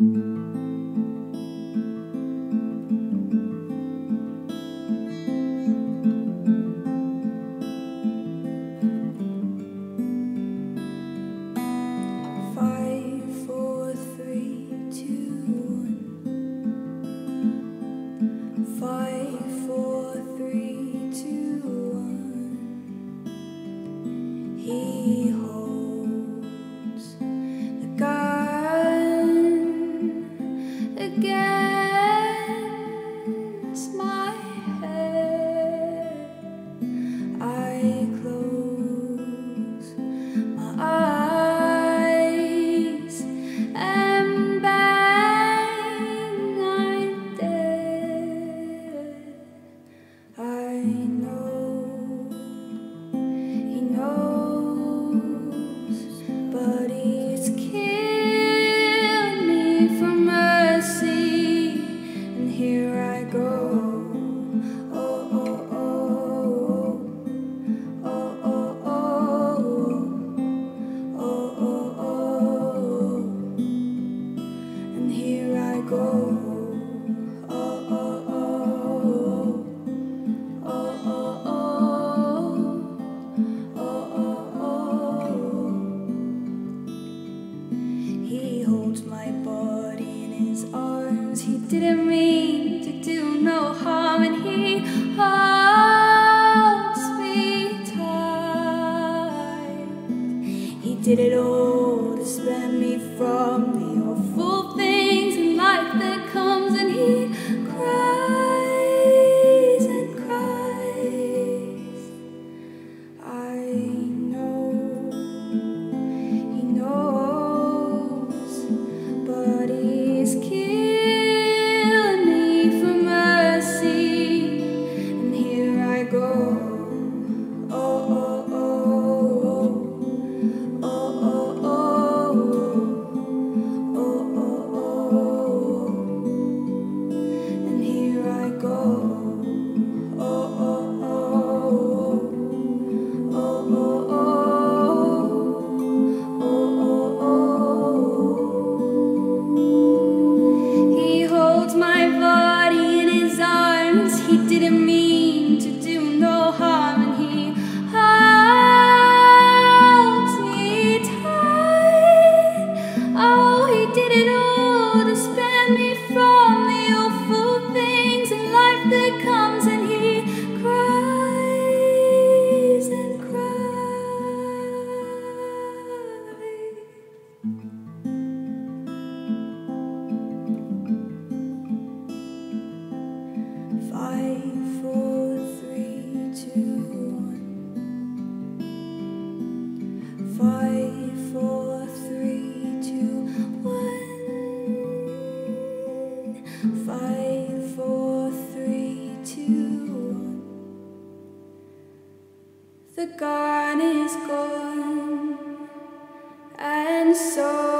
He holds the gun against my head. I close my eyes and bang, I'm dead. I know he knows, but he's killed me for mercy, and here I go. Oh, oh, oh, oh, oh, oh, oh, oh, oh, oh, and here I go. My body in his arms, he didn't mean to do no harm, and he holds me tight. He did it all to spare me from the awful things in life that comes, and he cries and cries. I didn't mean to do no harm, and he holds me tight. Oh, he did it all to spare me from the awful things in life that comes, and he cries and cries. The gun is gone, and so